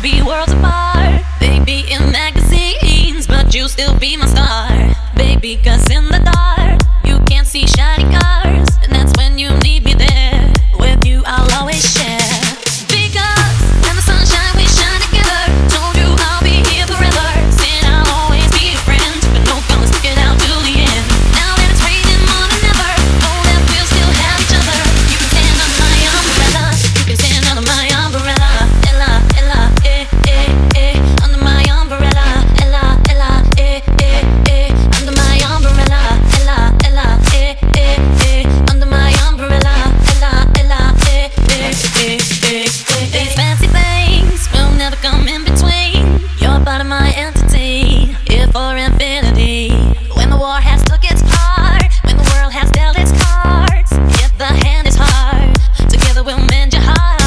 could be worlds apart. Baby in magazines, but you still be my star. Baby, cause in the dark you can't see shiny cars, and that's when you need me there. With you I'll always share. When the world has dealt its cards, if the hand is hard, together we'll mend your heart.